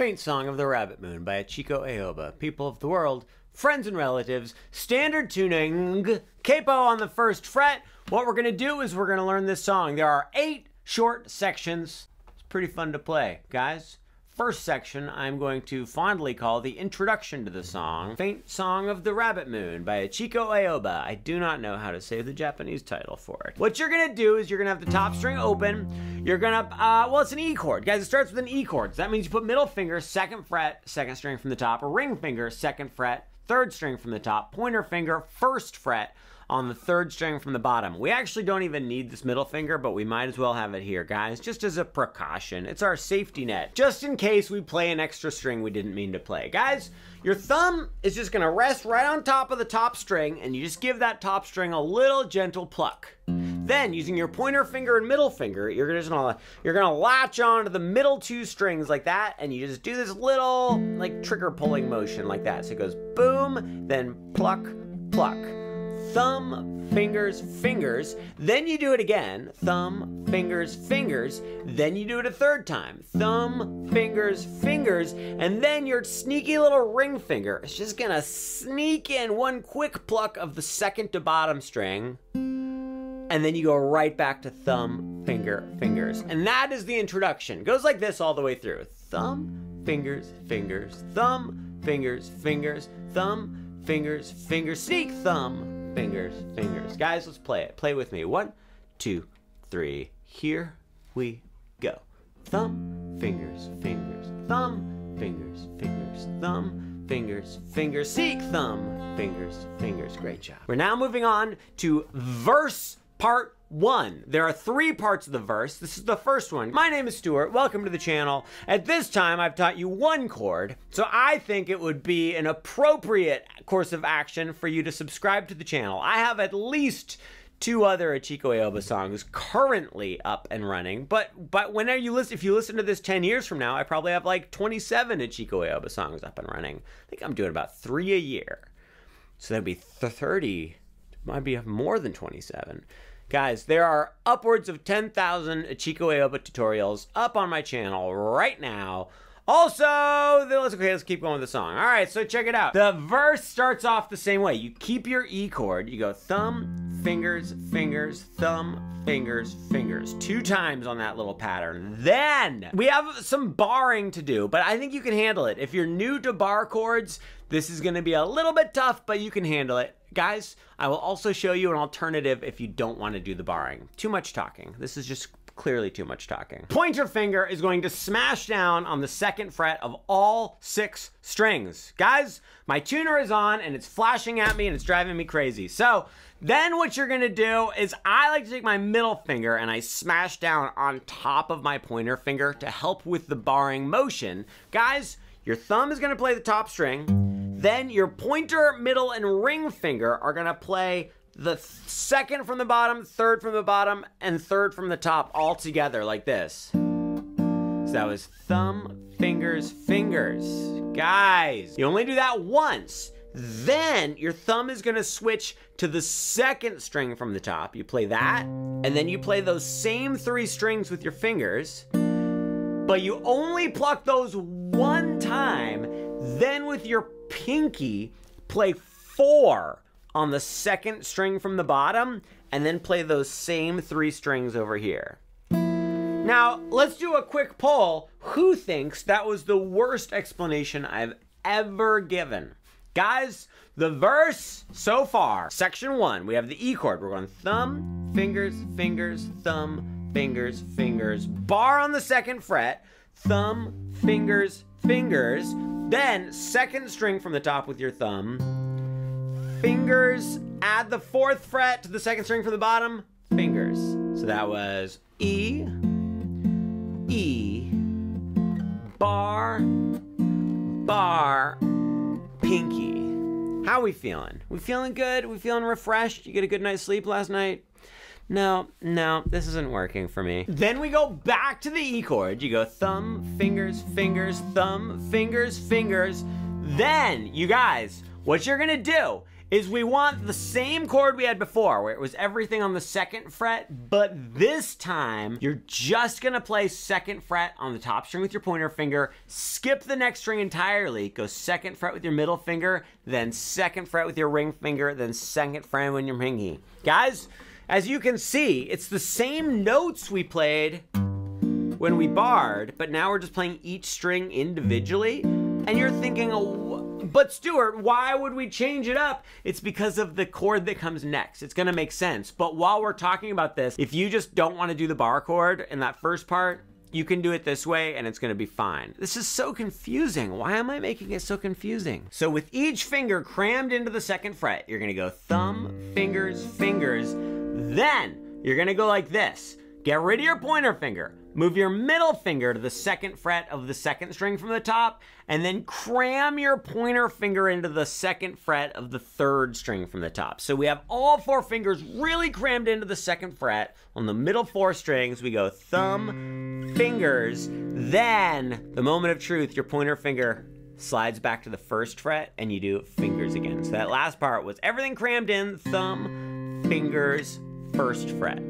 Faint Song of the Rabbit Moon by Ichiko Aoba. People of the world, friends and relatives, standard tuning, capo on the first fret. What we're going to do is we're going to learn this song. There are 8 short sections. It's pretty fun to play, guys. First section I'm going to fondly call the introduction to the song, Faint Song of the Rabbit Moon by Ichiko Aoba. I do not know how to say the Japanese title for it. What you're gonna do is you're gonna have the top string open. You're gonna, well, it's an E chord. Guys, it starts with an E chord. So that means you put middle finger, 2nd fret, 2nd string from the top, or ring finger, 2nd fret, 3rd string from the top, pointer finger, 1st fret on the 3rd string from the bottom. We actually don't even need this middle finger, but we might as well have it here, guys, just as a precaution. It's our safety net, just in case we play an extra string we didn't mean to play. Guys, your thumb is just gonna rest right on top of the top string, and you just give that top string a little gentle pluck. Then, using your pointer finger and middle finger, you're gonna latch on to the middle 2 strings like that, and you just do this little like trigger pulling motion like that. So it goes boom, then pluck, pluck. Thumb, fingers, fingers. Then you do it again. Thumb, fingers, fingers. Then you do it a 3rd time. Thumb, fingers, fingers. And then your sneaky little ring finger is just gonna sneak in one quick pluck of the 2nd to bottom string. And then you go right back to thumb, finger, fingers. And that is the introduction. It goes like this all the way through. Thumb, fingers, fingers. Thumb, fingers, fingers. Thumb, fingers, fingers. Sneak, thumb, fingers, fingers. Guys, let's play it. Play with me. 1, 2, 3. Here we go. Thumb, fingers, fingers. Thumb, fingers, fingers. Thumb, fingers, fingers, sneak, thumb, fingers, fingers. Great job. We're now moving on to verse part 1. There are 3 parts of the verse. This is the first one. My name is Stuart. Welcome to the channel. At this time, I've taught you 1 chord, so I think it would be an appropriate course of action for you to subscribe to the channel. I have at least 2 other Ichiko Aoba songs currently up and running, but whenever you listen, if you listen to this 10 years from now, I probably have like 27 Ichiko Aoba songs up and running. I think I'm doing about 3 a year, so that'd be 30. Might be more than 27. Guys, there are upwards of 10,000 Ichiko Aoba tutorials up on my channel right now. Also, let's keep going with the song. All right, so check it out. The verse starts off the same way. You keep your E chord. You go thumb, fingers, fingers, thumb, fingers, fingers. 2 times on that little pattern. Then we have some barring to do, but I think you can handle it. If you're new to bar chords, this is gonna be a little bit tough, but you can handle it. Guys, I will also show you an alternative if you don't want to do the barring. Too much talking. This is just clearly too much talking. Pointer finger is going to smash down on the 2nd fret of all 6 strings. Guys, my tuner is on and it's flashing at me and it's driving me crazy. So then what you're gonna do is I like to take my middle finger and I smash down on top of my pointer finger to help with the barring motion. Guys, your thumb is gonna play the top string. Then your pointer, middle, and ring finger are gonna play the 2nd from the bottom, 3rd from the bottom, and 3rd from the top all together like this. So that was thumb, fingers, fingers. Guys, you only do that once. Then your thumb is gonna switch to the 2nd string from the top. You play that, and then you play those same 3 strings with your fingers, but you only pluck those 1 time. Then with your pinky, play 4 on the 2nd string from the bottom, and then play those same 3 strings over here. Now, let's do a quick poll. Who thinks that was the worst explanation I've ever given? Guys, the verse so far, section 1, we have the E chord. We're going thumb, fingers, fingers, thumb, fingers, fingers. Bar on the 2nd fret, thumb, fingers, fingers. Then 2nd string from the top with your thumb, fingers, add the 4th fret to the 2nd string from the bottom, fingers. So that was E, E, bar, bar, pinky. How we feeling? We feeling good? We feeling refreshed? You get a good night's sleep last night? No, this isn't working for me. Then we go back to the E chord. You go thumb, fingers, fingers, thumb, fingers, fingers. Then, you guys, what you're gonna do is we want the same chord we had before, where it was everything on the second fret, but this time you're just gonna play second fret on the top string with your pointer finger, skip the next string entirely, go second fret with your middle finger, then second fret with your ring finger, then second fret with your pinky. Guys, as you can see, it's the same notes we played when we barred, but now we're just playing each string individually. And you're thinking, oh, but Stuart, why would we change it up? It's because of the chord that comes next. It's gonna make sense. But while we're talking about this, if you just don't wanna do the bar chord in that first part, you can do it this way and it's gonna be fine. This is so confusing. Why am I making it so confusing? So with each finger crammed into the second fret, you're gonna go thumb, fingers, fingers. Then you're gonna go like this. Get rid of your pointer finger. Move your middle finger to the second fret of the second string from the top, and then cram your pointer finger into the second fret of the third string from the top. So we have all four fingers really crammed into the second fret. On the middle four strings, we go thumb, fingers, then the moment of truth, your pointer finger slides back to the first fret and you do fingers again. So that last part was everything crammed in, thumb, fingers, first fret.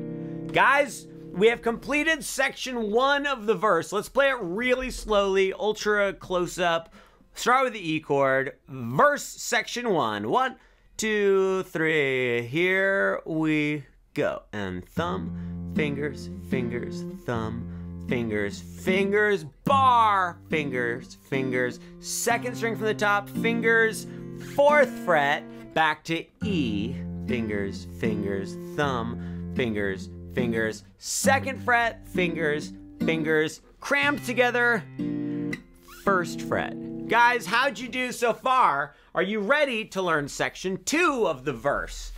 Guys, we have completed section one of the verse. Let's play it really slowly, ultra close up. Start with the E chord, verse section one. 1, 2, 3, here we go. And thumb, fingers, fingers, thumb, fingers, fingers, bar, fingers, fingers. Second string from the top, fingers, fourth fret, back to E, fingers, fingers, thumb, fingers, fingers, second fret, fingers, fingers, crammed together, first fret. Guys, how'd you do so far? Are you ready to learn section two of the verse?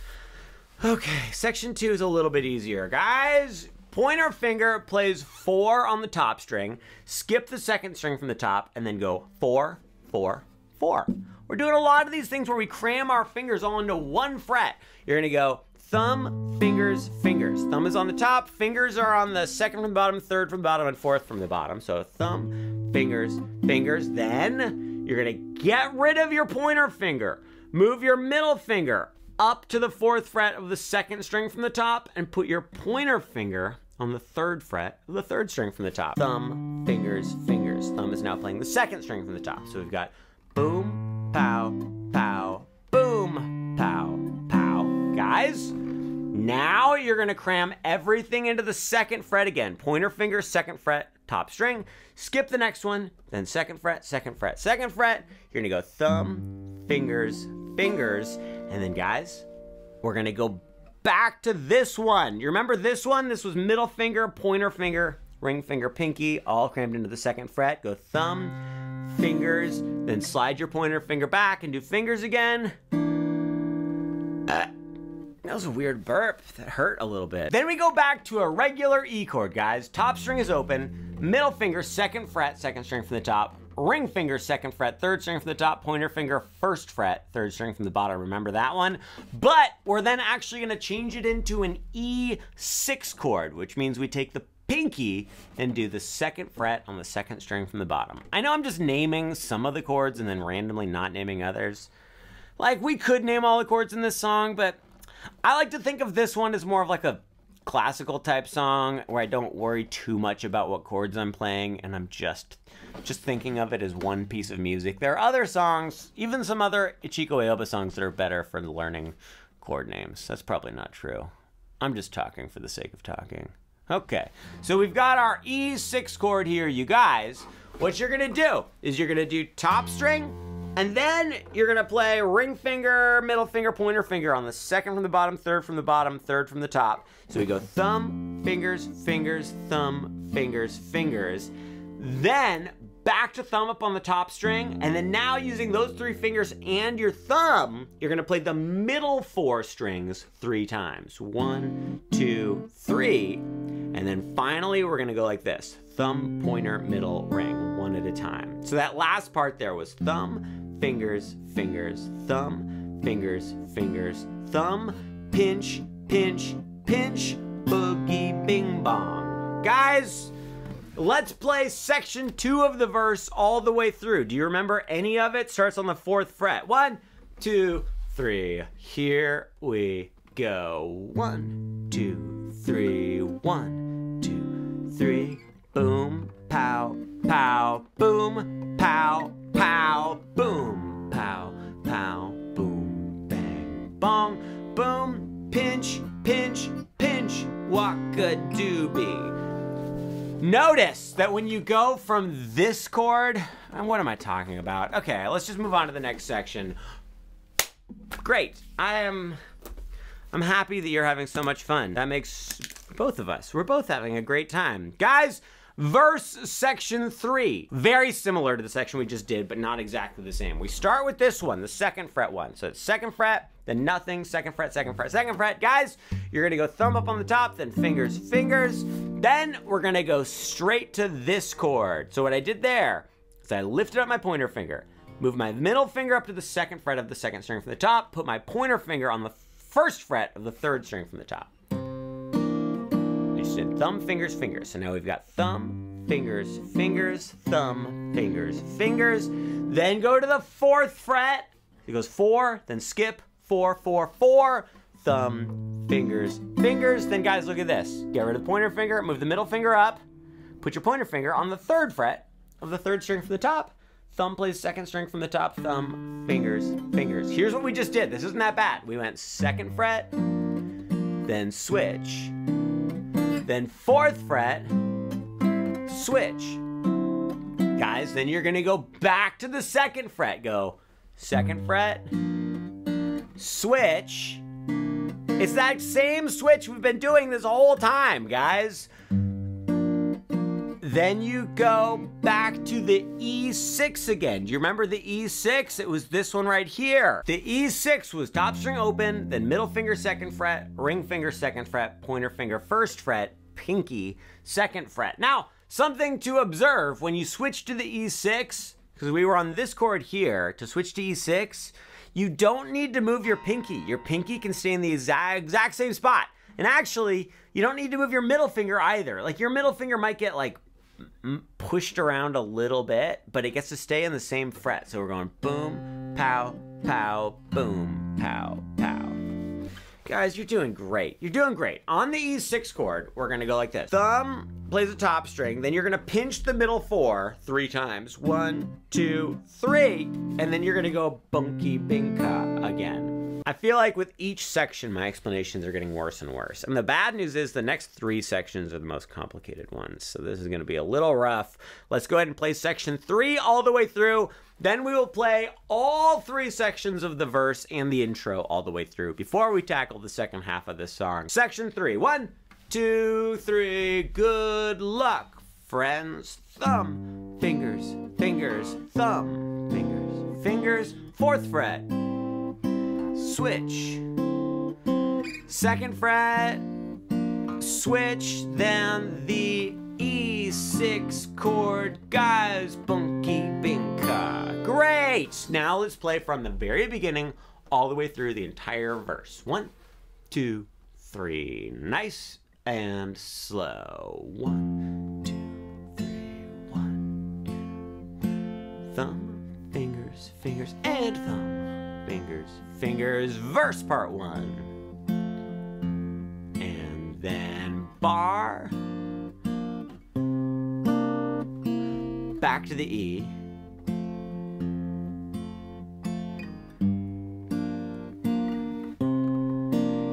Okay, section two is a little bit easier. Guys, pointer finger plays four on the top string, skip the second string from the top, and then go four, four, four. We're doing a lot of these things where we cram our fingers all into one fret. You're gonna go thumb, fingers, fingers. Thumb is on the top, fingers are on the second from the bottom, third from the bottom, and fourth from the bottom. So thumb, fingers, fingers. Then you're gonna get rid of your pointer finger. Move your middle finger up to the fourth fret of the second string from the top and put your pointer finger on the third fret of the third string from the top. Thumb, fingers, fingers. Thumb is now playing the second string from the top. So we've got boom, pow, pow, boom, pow, pow. Guys, now you're gonna cram everything into the second fret again. Pointer finger, second fret, top string. Skip the next one, then second fret, second fret, second fret. You're gonna go thumb, fingers, fingers. And then guys, we're gonna go back to this one. You remember this one? This was middle finger, pointer finger, ring finger, pinky, all crammed into the second fret. Go thumb, fingers, then slide your pointer finger back and do fingers again. That was a weird burp, that hurt a little bit. Then we go back to a regular E chord, guys. Top string is open, middle finger, second fret, second string from the top, ring finger, second fret, third string from the top, pointer finger, first fret, third string from the bottom, remember that one? But we're then actually gonna change it into an E6 chord, which means we take the pinky and do the second fret on the second string from the bottom. I know I'm just naming some of the chords and then randomly not naming others. Like, we could name all the chords in this song, but I like to think of this one as more of like a classical type song where I don't worry too much about what chords I'm playing and I'm just thinking of it as one piece of music. There are other songs, even some other Ichiko Aoba songs that are better for learning chord names. That's probably not true. I'm just talking for the sake of talking. Okay, so we've got our E6 chord here, you guys. What you're gonna do is you're gonna do top string, and then you're gonna play ring finger, middle finger, pointer finger on the second from the bottom, third from the top. So we go thumb, fingers, fingers, thumb, fingers, fingers. Then back to thumb up on the top string. And then now using those three fingers and your thumb, you're gonna play the middle four strings three times. 1, 2, 3. And then finally, we're gonna go like this. Thumb, pointer, middle, ring, one at a time. So that last part there was thumb, fingers, fingers, thumb, fingers, fingers, thumb, pinch, pinch, pinch, boogie, bing bong. Guys, let's play section two of the verse all the way through. Do you remember any of it? Starts on the fourth fret. 1, 2, 3. Here we go. 1, 2, 3. 1, 2, 3. Boom, pow, pow. Boom, pow, pow. Boom, pow, pow. Boom, bang, bong. Boom, pinch, pinch, pinch. Walk a doobie. Notice that when you go from this chord, and what am I talking about? Okay, let's just move on to the next section. Great, I'm happy that you're having so much fun. That makes both of us, we're both having a great time. Guys, verse section 3, very similar to the section we just did, but not exactly the same. We start with this one, the 2nd fret one. So it's 2nd fret, then nothing, 2nd fret, 2nd fret, 2nd fret. Guys, you're gonna go thumb up on the top, then fingers, fingers. Then we're gonna go straight to this chord. So what I did there is I lifted up my pointer finger, moved my middle finger up to the 2nd fret of the 2nd string from the top, put my pointer finger on the 1st fret of the 3rd string from the top. I just did thumb, fingers, fingers. So now we've got thumb, fingers, fingers, thumb, fingers, fingers. Then go to the 4th fret. It goes 4, then skip, 4, 4, 4. Thumb, fingers, fingers. Then guys, look at this. Get rid of the pointer finger, move the middle finger up, put your pointer finger on the 3rd fret of the 3rd string from the top. Thumb plays 2nd string from the top, thumb, fingers, fingers. Here's what we just did. This isn't that bad. We went 2nd fret, then switch, then 4th fret, switch. Guys, then you're gonna go back to the 2nd fret. Go 2nd fret, switch. It's that same switch we've been doing this whole time, guys. Then you go back to the E6 again. Do you remember the E6? It was this one right here. The E6 was top string open, then middle finger 2nd fret, ring finger 2nd fret, pointer finger 1st fret, pinky 2nd fret. Now, something to observe when you switch to the E6, because we were on this chord here, to switch to E6, you don't need to move your pinky. Your pinky can stay in the exact same spot. And actually, you don't need to move your middle finger either. Like your middle finger might get like pushed around a little bit, but it gets to stay in the same fret. So we're going boom, pow, pow, boom, pow, pow. Guys, you're doing great. You're doing great. On the E6 chord, we're gonna go like this. Thumb plays the top string, then you're gonna pinch the middle 4 3 times. 1, 2, 3, and then you're gonna go bunky binka again. I feel like with each section, my explanations are getting worse and worse. And the bad news is the next 3 sections are the most complicated ones. So this is gonna be a little rough. Let's go ahead and play section 3 all the way through. Then we will play all 3 sections of the verse and the intro all the way through before we tackle the 2nd half of this song. Section 3. 1, 2, 3. Good luck, friends. Thumb, fingers, fingers, thumb, fingers, fingers. 4th fret. Switch. 2nd fret. Switch. Then the E6 chord, guys, bunky binka. Great! Now let's play from the very beginning all the way through the entire verse. 1, 2, 3, nice and slow. 1, 2, 3, 1, 2. Thumb, fingers, fingers, and thumb, fingers, fingers. Verse part 1. And then bar. Back to the E.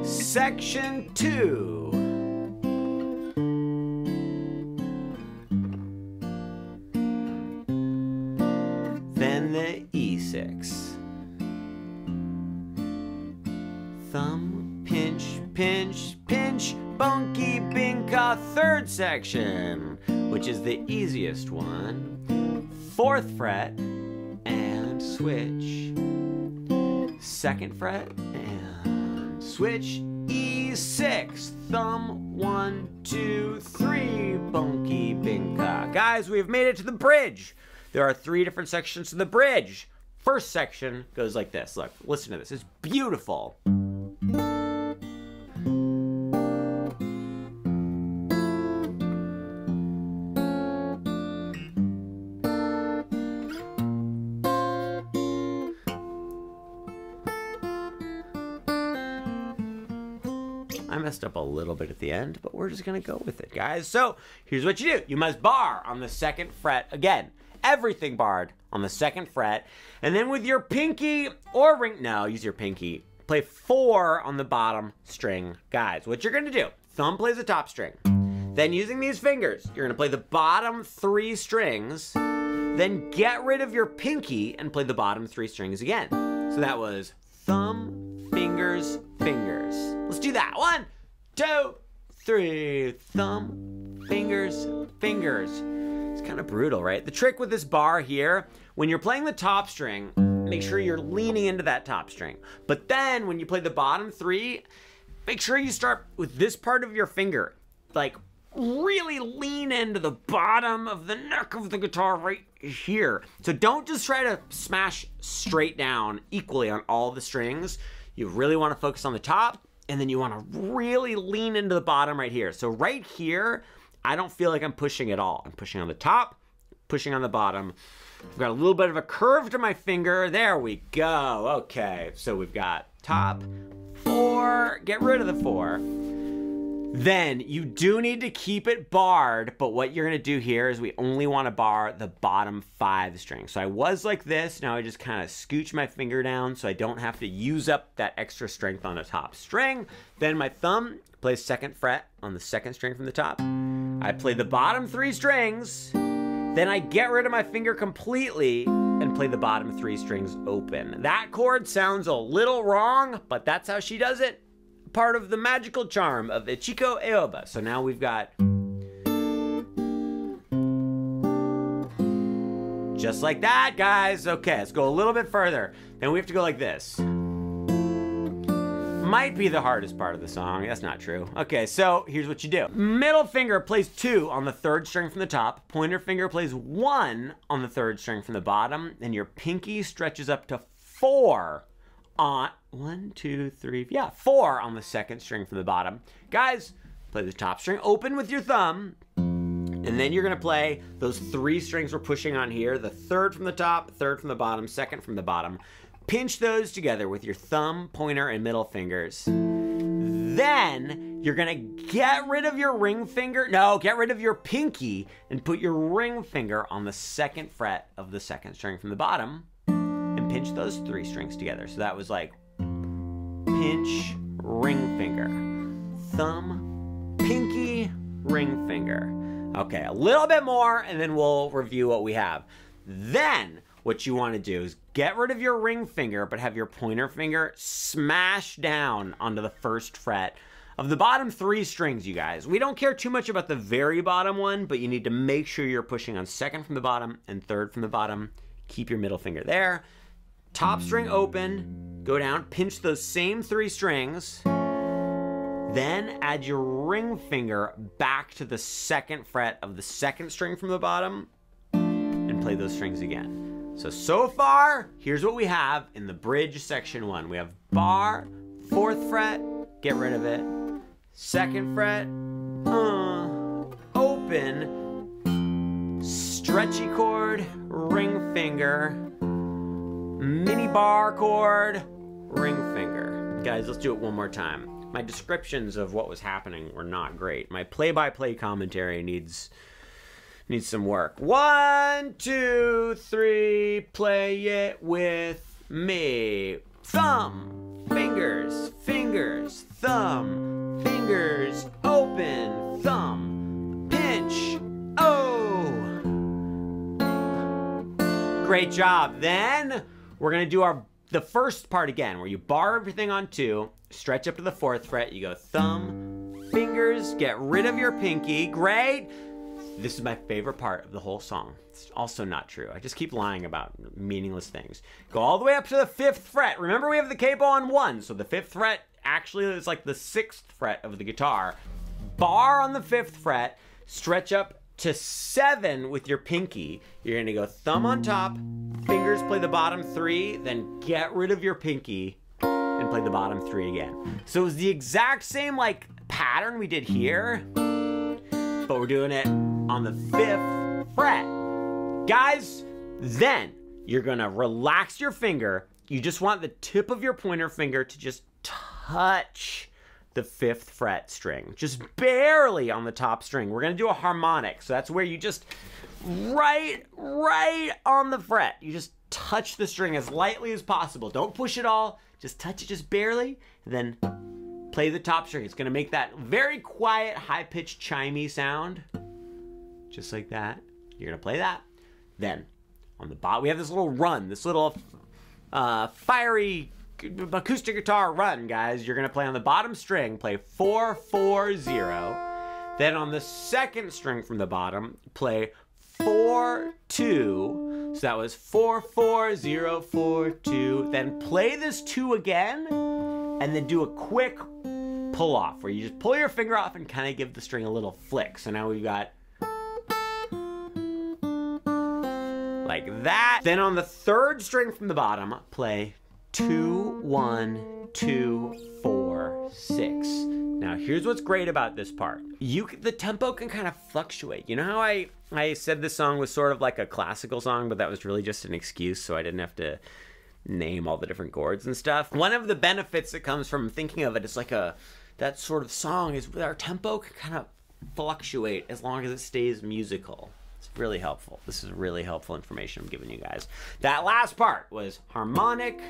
Section 2. Then the E6. Thumb, pinch, pinch, pinch, bunky binka. 3rd section, which is the easiest one. 4th fret and switch. 2nd fret and switch. E6. Thumb 1, 2, 3. Bunky binka. Guys, we've made it to the bridge. There are 3 different sections to the bridge. 1st section goes like this. Look, listen to this. It's beautiful. I messed up a little bit at the end, but we're just going to go with it, guys. So here's what you do. You must bar on the second fret again. Everything barred on the second fret. And then with your pinky or ring, no, use your pinky. Play 4 on the bottom string, guys. What you're going to do, thumb plays the top string. Then using these fingers, you're going to play the bottom 3 strings. Then get rid of your pinky and play the bottom 3 strings again. So that was thumb, fingers, fingers. Let's do that. 1, 2, 3. Thumb, fingers, fingers. It's kind of brutal, right? The trick with this bar here, when you're playing the top string, make sure you're leaning into that top string. But then when you play the bottom 3, make sure you start with this part of your finger. Like, really lean into the bottom of the neck of the guitar right here. So don't just try to smash straight down equally on all the strings. You really want to focus on the top, and then you want to really lean into the bottom right here. So right here, I don't feel like I'm pushing at all. I'm pushing on the top, pushing on the bottom. I've got a little bit of a curve to my finger. There we go. Okay, so we've got top, 4, get rid of the 4. Then you do need to keep it barred, but what you're gonna do here is we only wanna bar the bottom 5 strings. So I was like this, now I just kinda scooch my finger down so I don't have to use up that extra strength on the top string. Then my thumb plays second fret on the second string from the top. I play the bottom 3 strings, then I get rid of my finger completely and play the bottom 3 strings open. That chord sounds a little wrong, but that's how she does it. Part of the magical charm of Ichiko Aoba. So now we've got just like that, guys. Okay, let's go a little bit further. Then we have to go like this. Might be the hardest part of the song. That's not true. Okay, so here's what you do. Middle finger plays 2 on the 3rd string from the top. Pointer finger plays 1 on the 3rd string from the bottom. And your pinky stretches up to 4 on 4 on the 2nd string from the bottom. Guys, play the top string open with your thumb, and then you're gonna play those 3 strings we're pushing on here, the 3rd from the top, 3rd from the bottom, 2nd from the bottom. Pinch those together with your thumb, pointer, and middle fingers. Then you're gonna get rid of your ring finger, no, get rid of your pinky and put your ring finger on the 2nd fret of the 2nd string from the bottom. Pinch those 3 strings together. So that was like pinch, ring finger, thumb, pinky, ring finger. Okay, a little bit more and then we'll review what we have. Then what you want to do is get rid of your ring finger but have your pointer finger smash down onto the 1st fret of the bottom 3 strings, you guys. We don't care too much about the very bottom one, but you need to make sure you're pushing on 2nd from the bottom and 3rd from the bottom. Keep your middle finger there. Top string open, go down, pinch those same 3 strings, then add your ring finger back to the 2nd fret of the 2nd string from the bottom and play those strings again. So far, here's what we have in the bridge section 1. We have bar, 4th fret, get rid of it, 2nd fret, open, stretchy chord, ring finger, mini bar chord, ring finger. Guys, let's do it one more time. My descriptions of what was happening were not great. My play-by-play commentary needs some work. 1, 2, 3, play it with me. Thumb, fingers, fingers, thumb, fingers, open, thumb, pinch, oh. Great job. Then we're gonna do the first part again, where you bar everything on 2, stretch up to the 4th fret, you go thumb, fingers, get rid of your pinky, great. This is my favorite part of the whole song. It's also not true. I just keep lying about meaningless things. Go all the way up to the 5th fret. Remember we have the capo on 1, so the 5th fret actually is like the 6th fret of the guitar. Bar on the 5th fret, stretch up to 7 with your pinky. You're gonna go thumb on top, fingers play the bottom 3, then get rid of your pinky and play the bottom 3 again. So it was the exact same like pattern we did here, but we're doing it on the 5th fret. Guys, then you're gonna relax your finger. You just want the tip of your pointer finger to just touch the 5th fret string, just barely on the top string. We're gonna do a harmonic, so that's where you just right on the fret. You just touch the string as lightly as possible. Don't push it all, just touch it just barely, and then play the top string. It's gonna make that very quiet, high-pitched, chimey sound, just like that. You're gonna play that. Then, on the bottom, we have this little run, this little fiery acoustic guitar run, guys. You're gonna play on the bottom string, play 4-4-0. Then on the 2nd string from the bottom, play 4-2. So that was 4-4-0-4-2. Then play this 2 again, and then do a quick pull off where you just pull your finger off and kind of give the string a little flick. So now we've got like that. Then on the 3rd string from the bottom, play 2-1-2-4-6. Now here's what's great about this part. The tempo can kind of fluctuate. You know how I said this song was sort of like a classical song, but that was really just an excuse so I didn't have to name all the different chords and stuff? One of the benefits that comes from thinking of it is like that sort of song is our tempo can kind of fluctuate as long as it stays musical. It's really helpful. This is really helpful information I'm giving you guys. That last part was harmonic.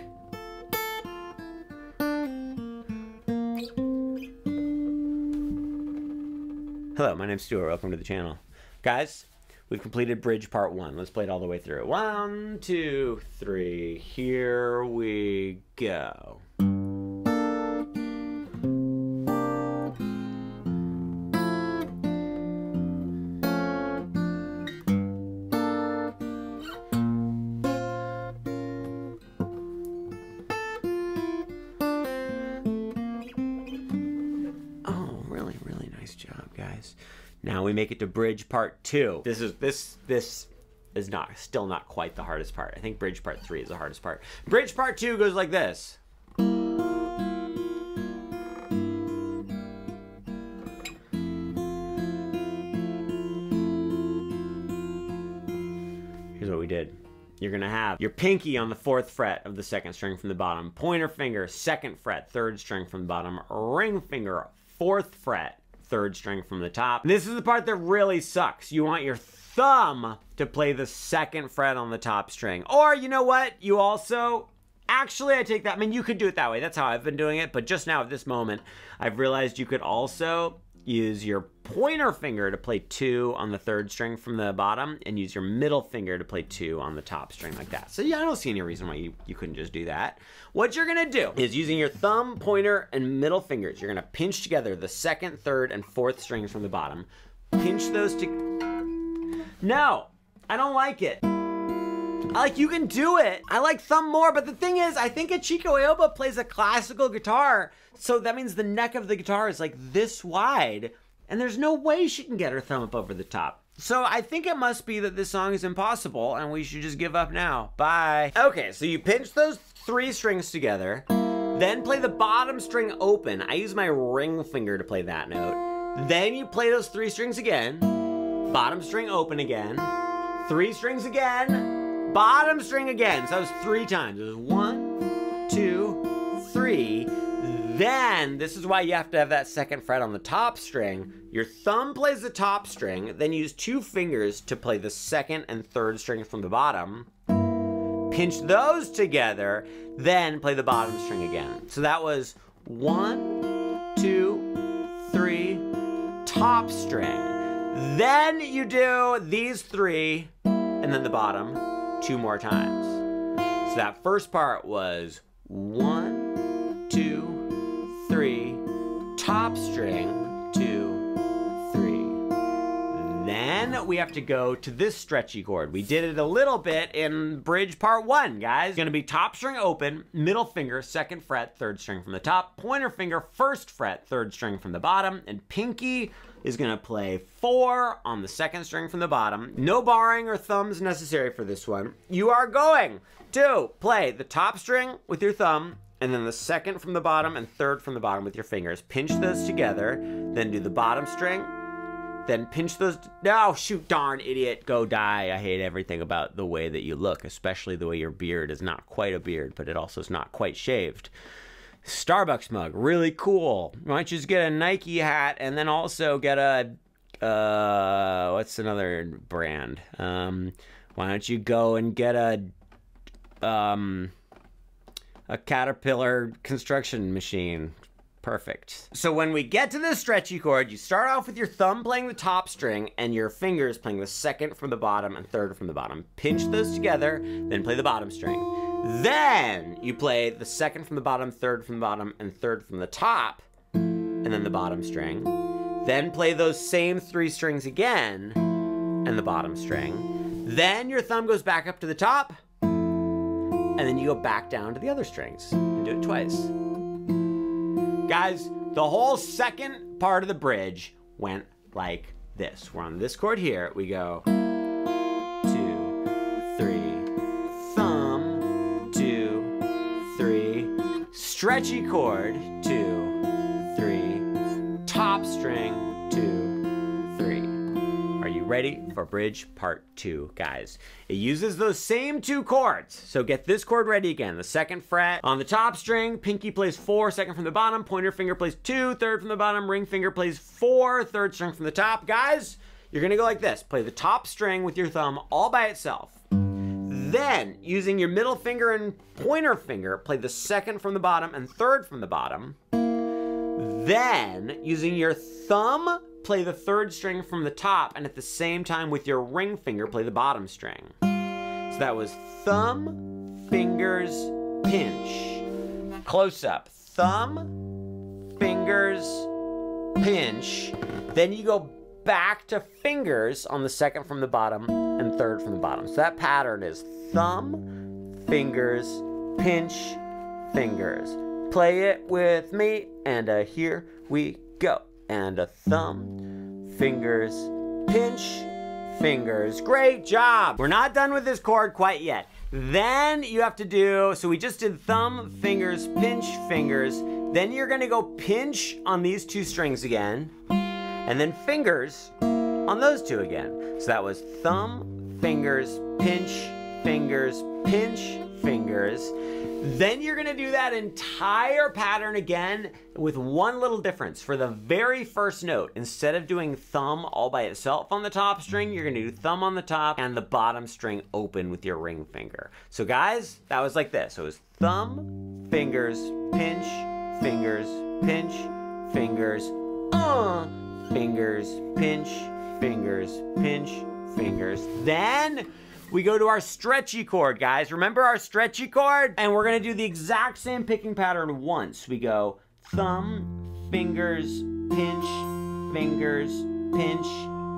Hello, my name's Stuart. Welcome to the channel. Guys, we've completed bridge part 1. Let's play it all the way through. 1, 2, 3, here we go. Now we make it to bridge part 2. This is still not quite the hardest part. I think bridge part 3 is the hardest part. Bridge part 2 goes like this. Here's what we did. You're gonna have your pinky on the 4th fret of the 2nd string from the bottom, pointer finger, 2nd fret, 3rd string from the bottom, ring finger, 4th fret, 3rd string from the top. This is the part that really sucks. You want your thumb to play the 2nd fret on the top string. Or you know what? You also, actually I take that, I mean you could do it that way. That's how I've been doing it. But just now at this moment, I've realized you could also use your pointer finger to play 2 on the 3rd string from the bottom and use your middle finger to play 2 on the top string like that. So yeah, I don't see any reason why you couldn't just do that. What you're gonna do is using your thumb, pointer, and middle fingers, you're gonna pinch together the 2nd, 3rd, and 4th strings from the bottom. Pinch those to... No, I don't like it. Like, you can do it. I like thumb more, but the thing is, I think Ichiko Aoba plays a classical guitar, so that means the neck of the guitar is like this wide, and there's no way she can get her thumb up over the top. So I think it must be that this song is impossible, and we should just give up now. Bye. Okay, so you pinch those 3 strings together, then play the bottom string open. I use my ring finger to play that note. Then you play those 3 strings again, bottom string open again, 3 strings again, bottom string again. So that was 3 times. It was 1, 2, 3. Then, this is why you have to have that 2nd fret on the top string. Your thumb plays the top string, then use 2 fingers to play the 2nd and 3rd strings from the bottom. Pinch those together, then play the bottom string again. So that was 1, 2, 3, top string. Then you do these 3, and then the bottom. 2 more times. So that first part was 1, 2, 3, top string, 2, 3. Then we have to go to this stretchy chord. We did it a little bit in bridge part 1, guys. It's gonna be top string open, middle finger, 2nd fret, 3rd string from the top, pointer finger, 1st fret, 3rd string from the bottom, and pinky is gonna play 4 on the 2nd string from the bottom. No barring or thumbs necessary for this one. You are going to play the top string with your thumb and then the 2nd from the bottom and 3rd from the bottom with your fingers. Pinch those together, then do the bottom string, then pinch those, no, shoot, darn, idiot, go die. I hate everything about the way that you look, especially the way your beard is not quite a beard, but it also is not quite shaved. Starbucks mug, really cool. Why don't you just get a Nike hat and then also get a, what's another brand? Why don't you go and get a Caterpillar construction machine? Perfect. So when we get to this stretchy chord, you start off with your thumb playing the top string and your fingers playing the second from the bottom and third from the bottom. Pinch those together, then play the bottom string. Then you play the second from the bottom, third from the bottom, and third from the top, and then the bottom string. Then play those same three strings again, and the bottom string. Then your thumb goes back up to the top, and then you go back down to the other strings and do it twice. Guys, the whole second part of the bridge went like this. We're on this chord here. We go 2, 3, thumb, 2, 3, stretchy chord, 2, 3, top string, 2, 3. Are you ready for bridge part 2, guys? It uses those same two chords. So get this chord ready again. The second fret on the top string, pinky plays 4, second from the bottom, pointer finger plays 2, third from the bottom, ring finger plays 4, third string from the top. Guys, you're gonna go like this. Play the top string with your thumb all by itself. Then, using your middle finger and pointer finger, play the second from the bottom and third from the bottom. Then, using your thumb, play the third string from the top, and at the same time with your ring finger, play the bottom string. So that was thumb, fingers, pinch. Close up, thumb, fingers, pinch. Then you go back to fingers on the second from the bottom and third from the bottom. So that pattern is thumb, fingers, pinch, fingers. Play it with me, and here we go. And a thumb, fingers, pinch, fingers. Great job. We're not done with this chord quite yet. Then you have to do, so we just did thumb, fingers, pinch, fingers. Then you're gonna go pinch on these two strings again, and then fingers on those two again. So that was thumb, fingers, pinch, fingers, pinch, fingers. Then you're gonna do that entire pattern again with one little difference. For the very first note, instead of doing thumb all by itself on the top string, you're gonna do thumb on the top and the bottom string open with your ring finger. So guys, that was like this. So it was thumb, fingers, pinch, fingers, pinch, fingers, fingers, pinch, fingers, pinch, fingers. Then we go to our stretchy chord, guys. Remember our stretchy chord? And we're gonna do the exact same picking pattern once. We go thumb, fingers, pinch, fingers, pinch,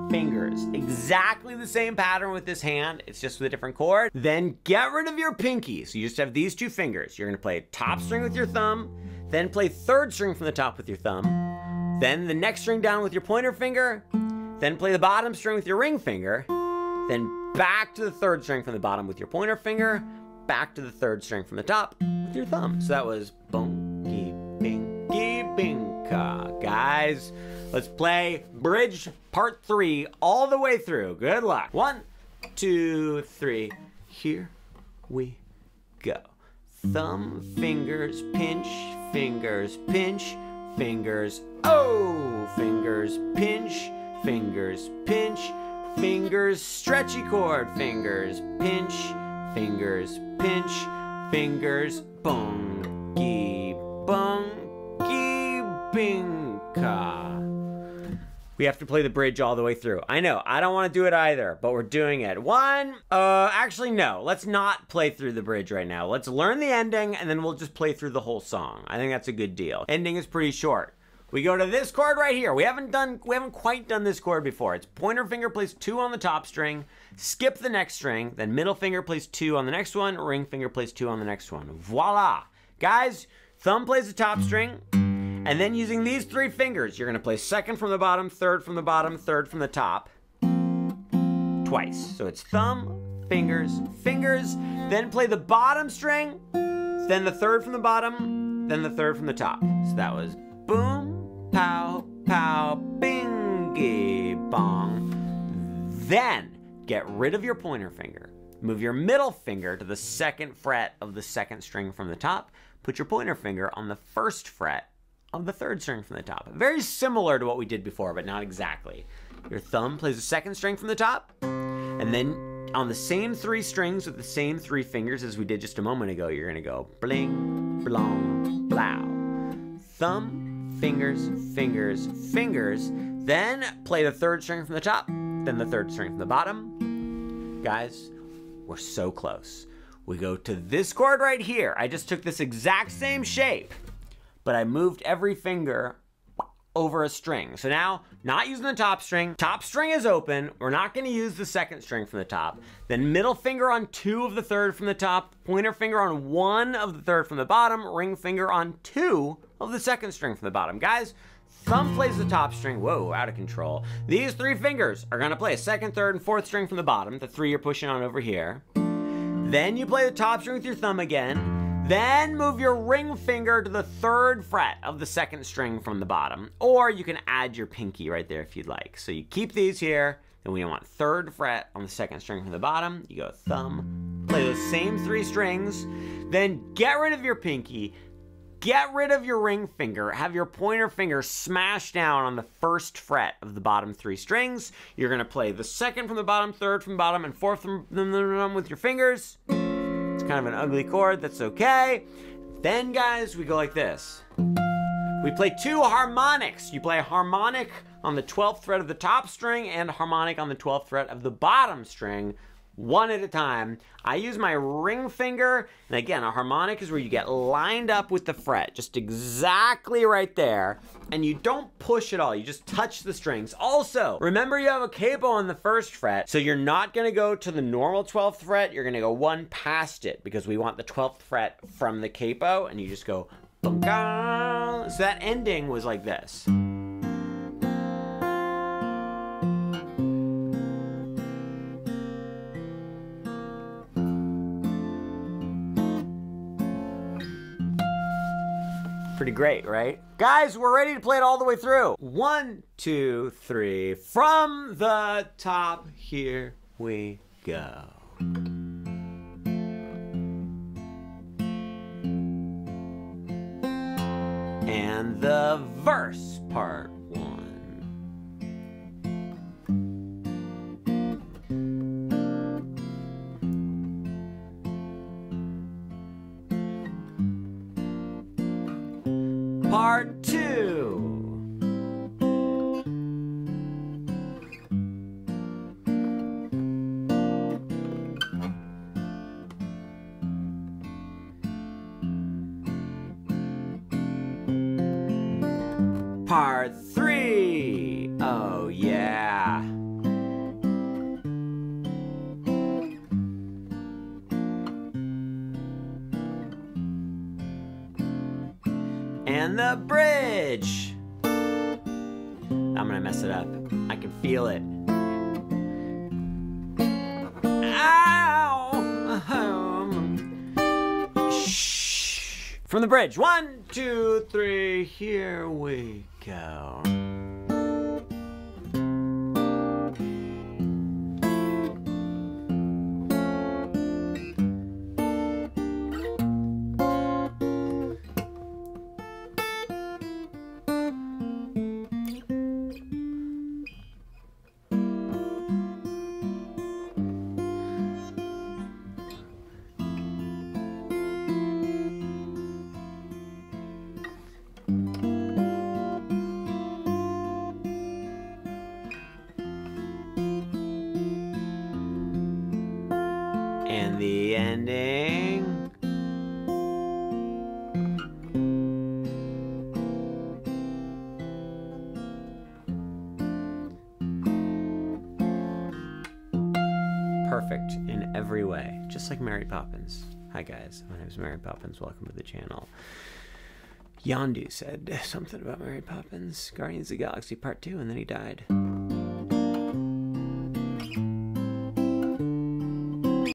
fingers. Exactly the same pattern with this hand. It's just with a different chord. Then get rid of your pinky. So you just have these two fingers. You're gonna play top string with your thumb, then play third string from the top with your thumb, then the next string down with your pointer finger, then play the bottom string with your ring finger, then back to the third string from the bottom with your pointer finger, back to the third string from the top with your thumb. So that was bonky, binky, binka. Guys, let's play bridge part 3 all the way through. Good luck. 1, 2, 3, here we go. Thumb, fingers, pinch, fingers, pinch, fingers, oh, fingers, pinch, fingers, pinch, fingers, stretchy chord, fingers, pinch, fingers, pinch, fingers, bonky, bonky, binka. We have to play the bridge all the way through. I know, I don't want to do it either, but we're doing it. Actually no, let's not play through the bridge right now. Let's learn the ending and then we'll just play through the whole song. I think that's a good deal. Ending is pretty short. We go to this chord right here. We haven't quite done this chord before. It's pointer finger plays 2 on the top string, skip the next string, then middle finger plays 2 on the next one, ring finger plays 2 on the next one. Voila. Guys, thumb plays the top string, and then using these three fingers, you're gonna play second from the bottom, third from the bottom, third from the top, twice. So it's thumb, fingers, fingers, then play the bottom string, then the third from the bottom, then the third from the top. So that was boom, pow, pow, bingy, bong. Then get rid of your pointer finger. Move your middle finger to the second fret of the second string from the top. put your pointer finger on the first fret of the third string from the top. Very similar to what we did before, but not exactly. Your thumb plays the second string from the top, and then on the same three strings with the same three fingers as we did just a moment ago, you're gonna go bling, blong, blow. Thumb, fingers, fingers, fingers, then play the third string from the top, then the third string from the bottom. Guys, we're so close. We go to this chord right here. I just took this exact same shape, but I moved every finger over a string. So now, not using the top string is open. We're not gonna use the second string from the top. Then middle finger on two of the third from the top, pointer finger on one of the third from the bottom, ring finger on two of the second string from the bottom. Guys, thumb plays the top string, whoa, out of control. These three fingers are gonna play second, third, and fourth string from the bottom, the three you're pushing on over here. Then you play the top string with your thumb again, then move your ring finger to the third fret of the second string from the bottom, or you can add your pinky right there if you'd like. So you keep these here, then we want third fret on the second string from the bottom, you go thumb, play those same three strings, then get rid of your pinky, get rid of your ring finger, have your pointer finger smash down on the first fret of the bottom three strings. You're gonna play the second from the bottom, third from the bottom, and fourth from the with your fingers. It's kind of an ugly chord, that's okay. Then guys, we go like this. We play two harmonics. You play a harmonic on the 12th fret of the top string and a harmonic on the 12th fret of the bottom string, one at a time. I use my ring finger, and again, a harmonic is where you get lined up with the fret, just exactly right there, and you don't push at all, you just touch the strings. Also, remember you have a capo on the first fret, so you're not gonna go to the normal 12th fret, you're gonna go one past it, because we want the 12th fret from the capo, and you just go, bunga. So that ending was like this. Pretty great, right? Guys, we're ready to play it all the way through. 1, 2, 3, from the top, here we go. And the verse part 2. Part 3. Oh yeah. And the bridge. I'm gonna mess it up. I can feel it. Ow! Shh. From the bridge. 1, 2, 3, here we go. And the ending. Perfect in every way, just like Mary Poppins. Hi guys, my name is Mary Poppins, welcome to the channel. Yondu said something about Mary Poppins, Guardians of the Galaxy Part 2, and then he died.